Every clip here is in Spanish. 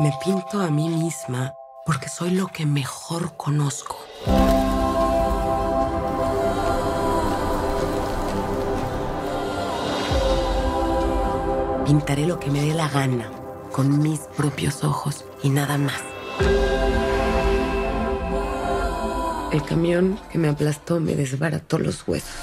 Me pinto a mí misma porque soy lo que mejor conozco. Pintaré lo que me dé la gana, con mis propios ojos y nada más. El camión que me aplastó me desbarató los huesos.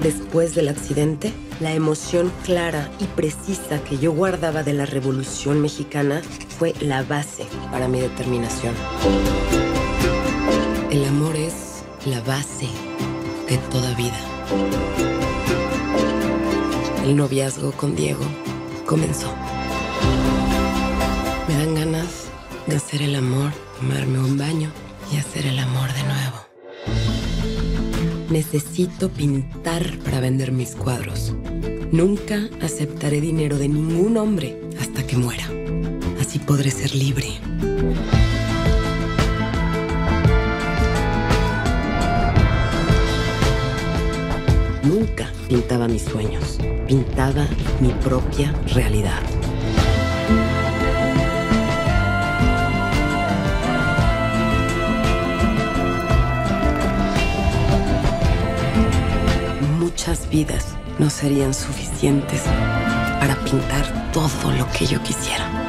Después del accidente, la emoción clara y precisa que yo guardaba de la Revolución Mexicana fue la base para mi determinación. El amor es la base de toda vida. El noviazgo con Diego comenzó. Me dan ganas de hacer el amor, tomarme un baño y hacer el amor de nuevo. Necesito pintar para vender mis cuadros. Nunca aceptaré dinero de ningún hombre hasta que muera. Así podré ser libre. Nunca pintaba mis sueños, pintaba mi propia realidad. Muchas vidas no serían suficientes para pintar todo lo que yo quisiera.